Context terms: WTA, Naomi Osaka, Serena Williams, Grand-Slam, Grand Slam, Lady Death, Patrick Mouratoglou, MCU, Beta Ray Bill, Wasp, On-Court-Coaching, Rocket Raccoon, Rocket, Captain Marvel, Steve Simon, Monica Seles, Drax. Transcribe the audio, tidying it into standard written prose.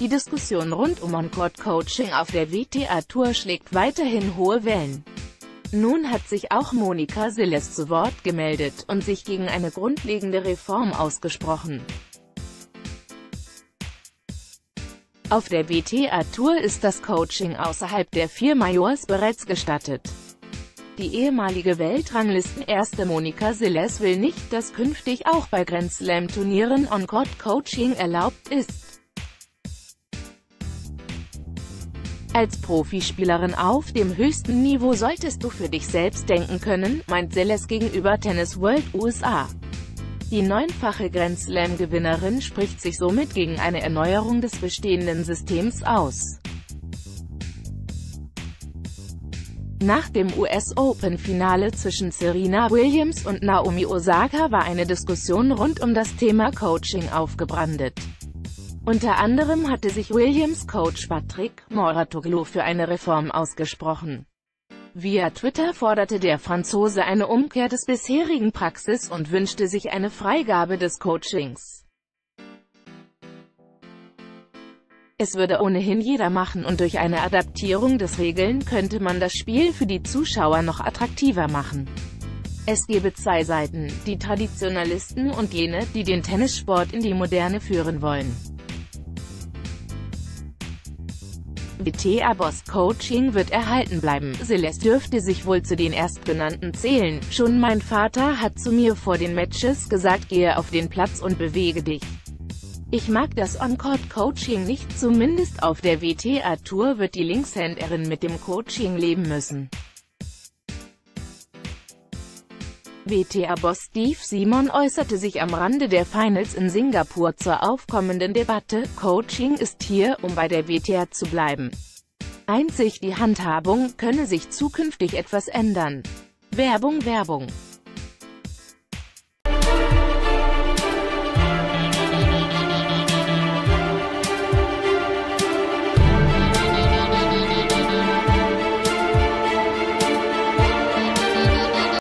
Die Diskussion rund um On-Court Coaching auf der WTA Tour schlägt weiterhin hohe Wellen. Nun hat sich auch Monica Seles zu Wort gemeldet und sich gegen eine grundlegende Reform ausgesprochen. Auf der WTA Tour ist das Coaching außerhalb der vier Majors bereits gestattet. Die ehemalige Weltranglistenerste Monica Seles will nicht, dass künftig auch bei Grand Slam Turnieren On-Court Coaching erlaubt ist. Als Profispielerin auf dem höchsten Niveau solltest du für dich selbst denken können, meint Seles gegenüber Tennis World USA. Die neunfache Grand Slam-Gewinnerin spricht sich somit gegen eine Erneuerung des bestehenden Systems aus. Nach dem US Open-Finale zwischen Serena Williams und Naomi Osaka war eine Diskussion rund um das Thema Coaching aufgebrandet. Unter anderem hatte sich Williams-Coach Patrick Mouratoglou für eine Reform ausgesprochen. Via Twitter forderte der Franzose eine Umkehr des bisherigen Praxis und wünschte sich eine Freigabe des Coachings. Es würde ohnehin jeder machen und durch eine Adaptierung des Regeln könnte man das Spiel für die Zuschauer noch attraktiver machen. Es gebe zwei Seiten, die Traditionalisten und jene, die den Tennissport in die Moderne führen wollen. WTA-Boss Coaching wird erhalten bleiben, Seles dürfte sich wohl zu den Erstgenannten zählen, schon mein Vater hat zu mir vor den Matches gesagt, gehe auf den Platz und bewege dich. Ich mag das On-Court Coaching nicht, zumindest auf der WTA Tour wird die Linkshänderin mit dem Coaching leben müssen. WTA-Boss Steve Simon äußerte sich am Rande der Finals in Singapur zur aufkommenden Debatte, Coaching ist hier, um bei der WTA zu bleiben. Einzig die Handhabung könne sich zukünftig etwas ändern. Werbung.